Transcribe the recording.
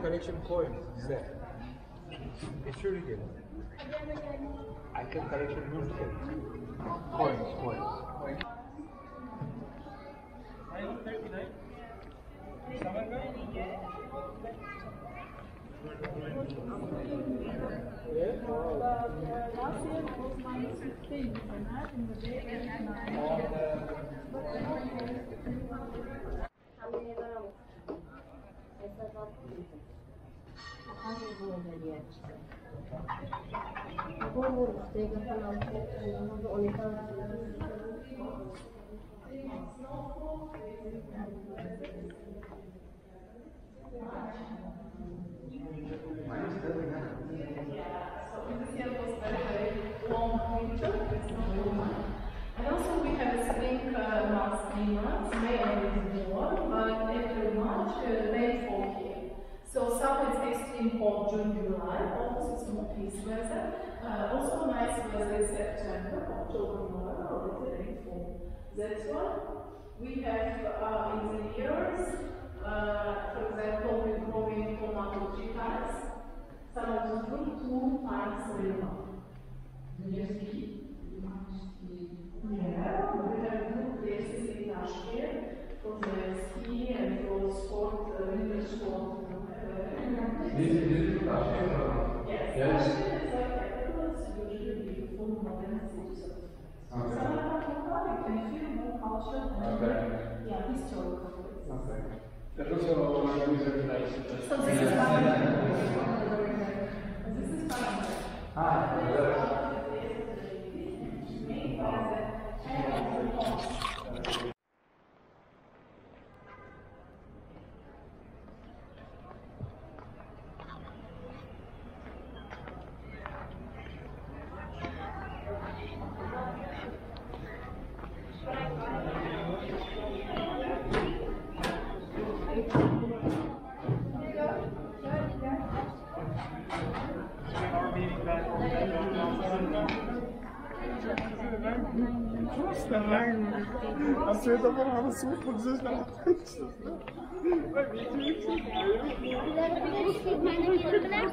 Collection point is there. It's really good. I can collection coins. And also we have a spring last 3 months, May already warm, but every March rain fall here. So summer is extreme hot June, July, August is more peace weather. Also nice weather is September, October, November, or the rainfall. That's why we have in the years, for example, we're growing tomato 3 times, salad 2 times per month. Yeah, we have good places in Tashkent for the ski and for sport, winter sport. Yes, Tashkent is like usually beautiful modern cities. Okay. So you can feel more culture and historical. Okay. That was a reason I suggested. So this is fun. This is fun. As eu tava falando super desesperadamente. Vai me tirar.